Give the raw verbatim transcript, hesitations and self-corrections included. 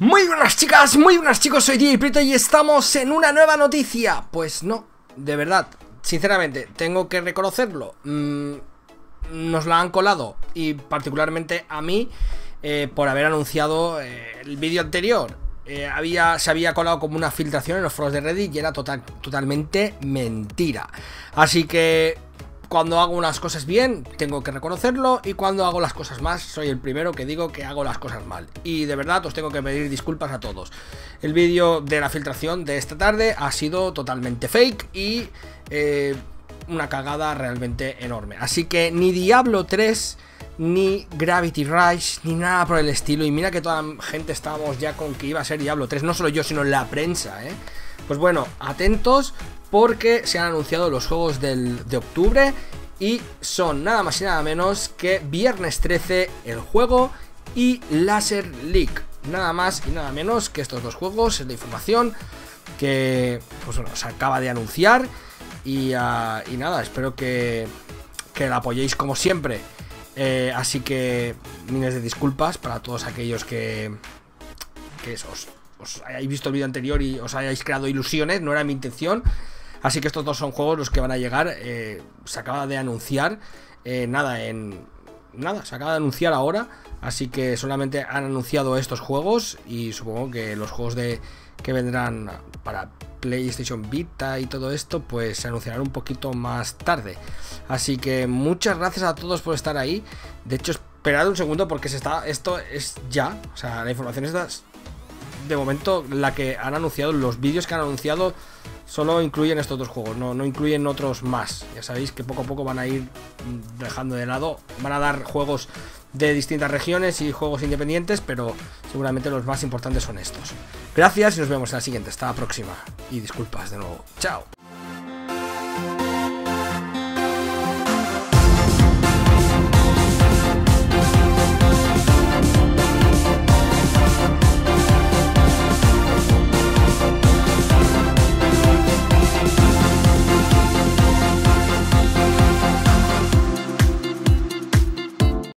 Muy buenas chicas, muy buenas chicos, soy D J Prieto y estamos en una nueva noticia. Pues no, de verdad, sinceramente, tengo que reconocerlo. mm, Nos la han colado, y particularmente a mí, eh, por haber anunciado eh, el vídeo anterior. Eh, había, se había colado como una filtración en los foros de Reddit y era total, totalmente mentira. Así que cuando hago unas cosas bien, tengo que reconocerlo, y cuando hago las cosas mal, soy el primero que digo que hago las cosas mal. Y de verdad os tengo que pedir disculpas a todos. El vídeo de la filtración de esta tarde ha sido totalmente fake y eh, una cagada realmente enorme. Así que ni Diablo tres... ni Gravity Rush, ni nada por el estilo. Y mira que toda la gente estábamos ya con que iba a ser Diablo tres, no solo yo, sino la prensa, ¿eh? Pues bueno, atentos, porque se han anunciado los juegos del, de octubre, y son nada más y nada menos que Viernes trece, el juego, y Laser League. Nada más y nada menos que estos dos juegos. Es la información que, pues bueno, se acaba de anunciar. Y, uh, y nada, espero que, que la apoyéis como siempre. Eh, así que miles de disculpas para todos aquellos que, que os, os hayáis visto el vídeo anterior y os hayáis creado ilusiones. No era mi intención. Así que estos dos son juegos los que van a llegar. eh, Se acaba de anunciar eh, Nada, en nada, se acaba de anunciar ahora. Así que solamente han anunciado estos juegos, y supongo que los juegos de que vendrán para PlayStation Vita y todo esto, pues se anunciarán un poquito más tarde. Así que muchas gracias a todos por estar ahí. De hecho, esperad un segundo, porque se está, esto es ya, o sea, la información está, de momento, la que han anunciado. Los vídeos que han anunciado solo incluyen estos dos juegos, no, no incluyen otros más. Ya sabéis que poco a poco van a ir dejando de lado, van a dar juegos de distintas regiones y juegos independientes, pero seguramente los más importantes son estos. Gracias y nos vemos en la siguiente, hasta la próxima. Y disculpas de nuevo, chao.